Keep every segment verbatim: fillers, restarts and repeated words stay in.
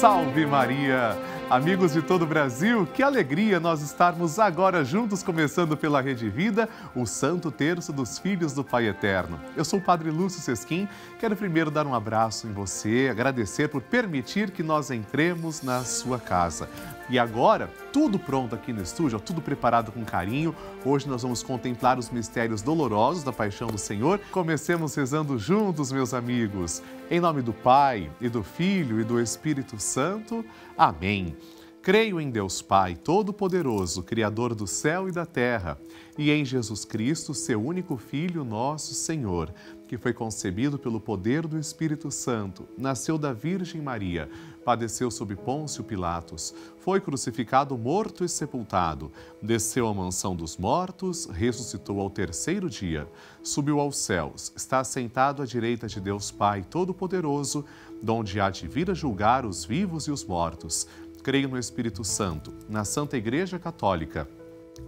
Salve Maria! Amigos de todo o Brasil, que alegria nós estarmos agora juntos, começando pela Rede Vida, o Santo Terço dos Filhos do Pai Eterno. Eu sou o Padre Lúcio Sesquim, quero primeiro dar um abraço em você, agradecer por permitir que nós entremos na sua casa. E agora, tudo pronto aqui no estúdio, tudo preparado com carinho. Hoje nós vamos contemplar os mistérios dolorosos da paixão do Senhor. Comecemos rezando juntos, meus amigos. Em nome do Pai, e do Filho, e do Espírito Santo. Amém. Creio em Deus Pai, Todo-Poderoso, Criador do céu e da terra, e em Jesus Cristo, seu único Filho, nosso Senhor, que foi concebido pelo poder do Espírito Santo, nasceu da Virgem Maria, padeceu sob Pôncio Pilatos, foi crucificado, morto e sepultado, desceu à mansão dos mortos, ressuscitou ao terceiro dia, subiu aos céus, está sentado à direita de Deus Pai Todo-Poderoso, donde há de vir a julgar os vivos e os mortos. Creio no Espírito Santo, na Santa Igreja Católica,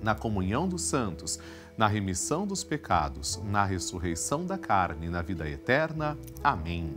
na comunhão dos santos, na remissão dos pecados, na ressurreição da carne, na vida eterna. Amém.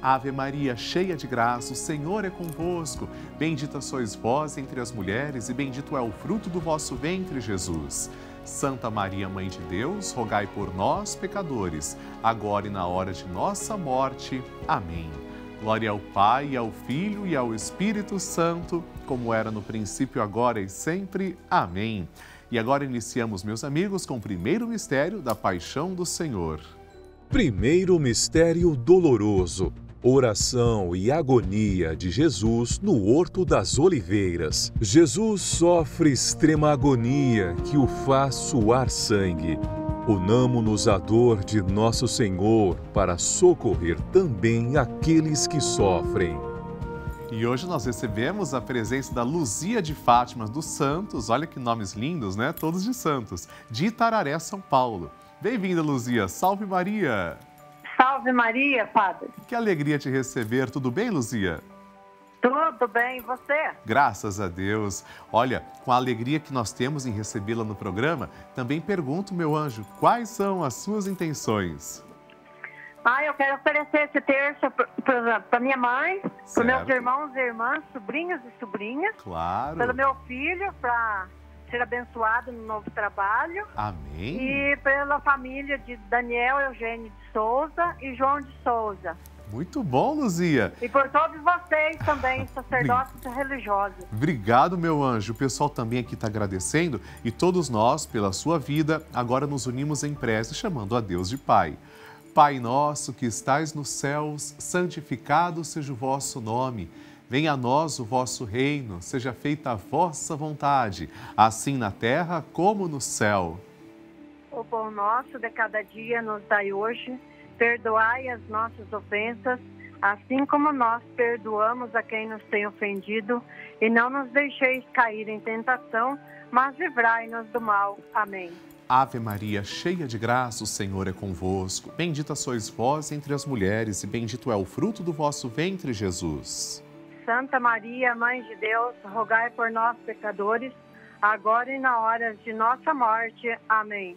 Ave Maria, cheia de graça, o Senhor é convosco. Bendita sois vós entre as mulheres e bendito é o fruto do vosso ventre, Jesus. Santa Maria, Mãe de Deus, rogai por nós, pecadores, agora e na hora de nossa morte. Amém. Glória ao Pai, ao Filho e ao Espírito Santo, como era no princípio, agora e sempre. Amém. E agora iniciamos, meus amigos, com o primeiro mistério da Paixão do Senhor. Primeiro mistério doloroso. Oração e agonia de Jesus no Horto das Oliveiras. Jesus sofre extrema agonia que o faz suar sangue. Unamo-nos à dor de Nosso Senhor para socorrer também aqueles que sofrem. E hoje nós recebemos a presença da Luzia de Fátima dos Santos, olha que nomes lindos, né? Todos de santos, de Itararé, São Paulo. Bem-vinda, Luzia. Salve Maria! Salve Maria, Padre. Que alegria te receber. Tudo bem, Luzia? Tudo bem, e você? Graças a Deus. Olha, com a alegria que nós temos em recebê-la no programa, também pergunto, meu anjo, quais são as suas intenções? Ah, eu quero oferecer esse terço para minha mãe, para meus irmãos e irmãs, sobrinhos e sobrinhas. Claro. Pelo meu filho, para ser abençoado no novo trabalho. Amém. E pela família de Daniel, Eugênio de Souza e João de Souza. Muito bom, Luzia. E por todos vocês também, sacerdotes religiosos. Obrigado, meu anjo. O pessoal também aqui está agradecendo e todos nós, pela sua vida, agora nos unimos em prece, chamando a Deus de Pai. Pai nosso que estais nos céus, santificado seja o vosso nome. Venha a nós o vosso reino, seja feita a vossa vontade, assim na terra como no céu. O pão nosso de cada dia nos dai hoje, perdoai as nossas ofensas, assim como nós perdoamos a quem nos tem ofendido, e não nos deixeis cair em tentação, mas livrai-nos do mal. Amém. Ave Maria, cheia de graça, o Senhor é convosco. Bendita sois vós entre as mulheres, e bendito é o fruto do vosso ventre, Jesus. Santa Maria, Mãe de Deus, rogai por nós, pecadores, agora e na hora de nossa morte. Amém.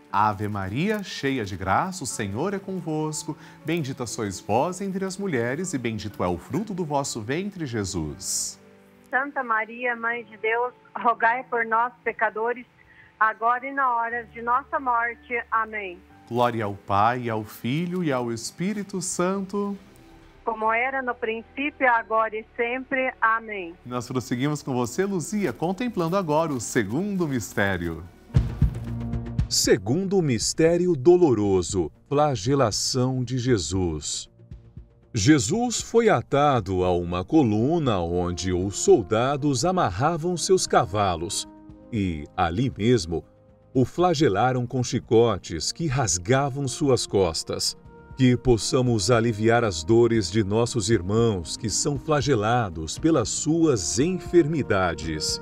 Ave Maria, cheia de graça, o Senhor é convosco. Bendita sois vós entre as mulheres, e bendito é o fruto do vosso ventre, Jesus. Santa Maria, Mãe de Deus, rogai por nós, pecadores, agora e na hora de nossa morte. Amém. Glória ao Pai, ao Filho e ao Espírito Santo. Como era no princípio, agora e sempre. Amém. Nós prosseguimos com você, Luzia, contemplando agora o segundo mistério. Segundo mistério doloroso, flagelação de Jesus. Jesus foi atado a uma coluna onde os soldados amarravam seus cavalos. E, ali mesmo, o flagelaram com chicotes que rasgavam suas costas. Que possamos aliviar as dores de nossos irmãos que são flagelados pelas suas enfermidades.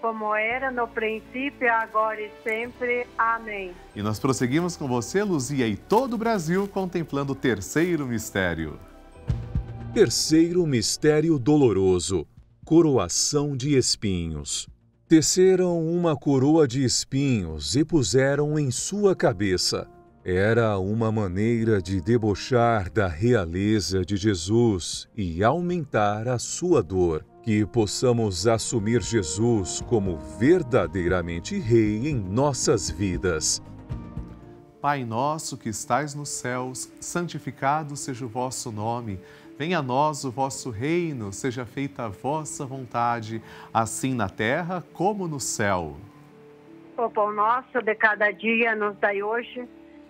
como era no princípio, agora e sempre. Amém. E nós prosseguimos com você, Luzia, e todo o Brasil, contemplando o terceiro mistério. Terceiro mistério doloroso, coroação de espinhos. Teceram uma coroa de espinhos e puseram em sua cabeça. Era uma maneira de debochar da realeza de Jesus e aumentar a sua dor. Que possamos assumir Jesus como verdadeiramente Rei em nossas vidas. Pai nosso que estais nos céus, santificado seja o vosso nome. Venha a nós o vosso reino, seja feita a vossa vontade, assim na terra como no céu. O pão nosso de cada dia nos dai hoje,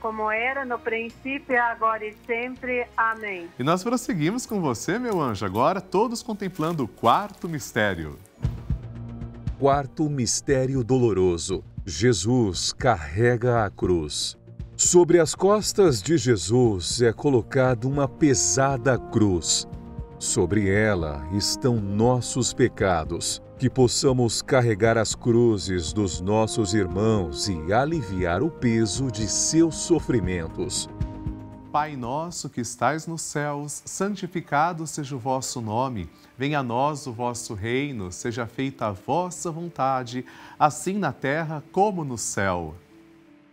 como era no princípio, agora e sempre. Amém. E nós prosseguimos com você, meu anjo, agora todos contemplando o quarto mistério. Quarto mistério doloroso. Jesus carrega a cruz. Sobre as costas de Jesus é colocada uma pesada cruz. Sobre ela estão nossos pecados, que possamos carregar as cruzes dos nossos irmãos e aliviar o peso de seus sofrimentos. Pai nosso que estais nos céus, santificado seja o vosso nome. Venha a nós o vosso reino, seja feita a vossa vontade, assim na terra como no céu.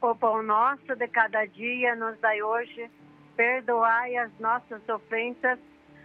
O pão nosso de cada dia nos dai hoje, perdoai as nossas ofensas,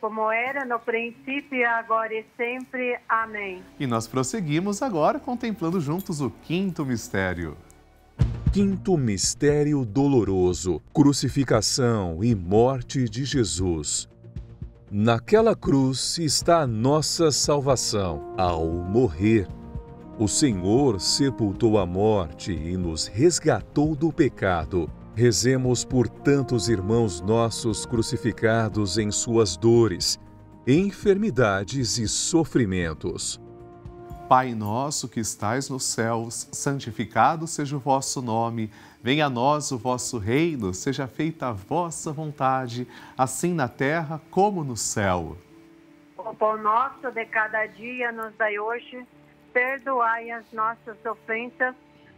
como era no princípio, agora e sempre. Amém. E nós prosseguimos agora contemplando juntos o quinto mistério. Quinto mistério doloroso, crucificação e morte de Jesus. Naquela cruz está a nossa salvação. Ao morrer, o Senhor sepultou a morte e nos resgatou do pecado. Rezemos por tantos irmãos nossos crucificados em suas dores, enfermidades e sofrimentos. Pai nosso que estais nos céus, santificado seja o vosso nome. Venha a nós o vosso reino, seja feita a vossa vontade, assim na terra como no céu. O pão nosso de cada dia nos dai hoje, perdoai as nossas ofensas,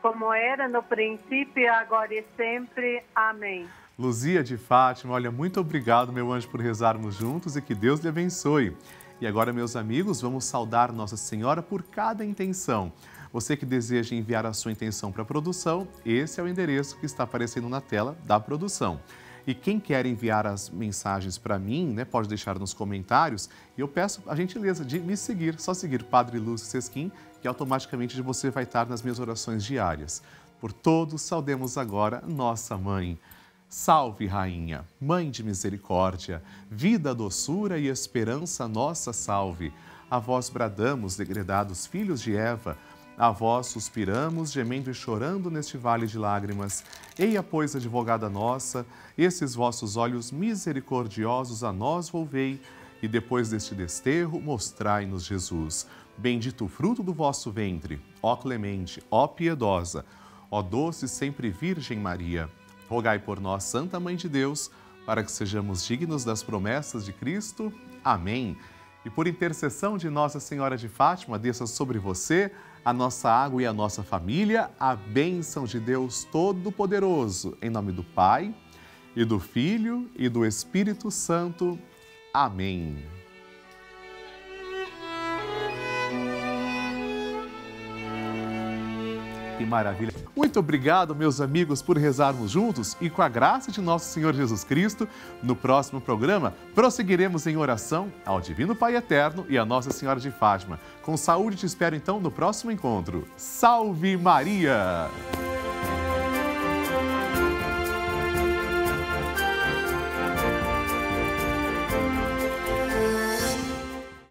Como era no princípio, agora e sempre. Amém. Luzia de Fátima, olha, muito obrigado, meu anjo, por rezarmos juntos e que Deus lhe abençoe. E agora, meus amigos, vamos saudar Nossa Senhora por cada intenção. Você que deseja enviar a sua intenção para a produção, esse é o endereço que está aparecendo na tela da produção. E quem quer enviar as mensagens para mim, né, pode deixar nos comentários. E eu peço a gentileza de me seguir, só seguir Padre Lúcio Sesquim, que automaticamente você vai estar nas minhas orações diárias. Por todos, saudemos agora Nossa Mãe. Salve, Rainha, Mãe de Misericórdia, vida, doçura e esperança nossa salve. A vós bradamos, degredados filhos de Eva, a vós suspiramos, gemendo e chorando neste vale de lágrimas. Eia, pois, advogada nossa, esses vossos olhos misericordiosos a nós volvei, e depois deste desterro mostrai-nos Jesus. Bendito o fruto do vosso ventre, ó clemente, ó piedosa, ó doce sempre Virgem Maria. Rogai por nós, Santa Mãe de Deus, para que sejamos dignos das promessas de Cristo. Amém. E por intercessão de Nossa Senhora de Fátima, desça sobre você, a nossa água e a nossa família, a bênção de Deus Todo-Poderoso. Em nome do Pai, e do Filho, e do Espírito Santo. Amém. Que maravilha! Muito obrigado, meus amigos, por rezarmos juntos e com a graça de Nosso Senhor Jesus Cristo, no próximo programa, prosseguiremos em oração ao Divino Pai Eterno e à Nossa Senhora de Fátima. Com saúde te espero, então, no próximo encontro. Salve Maria!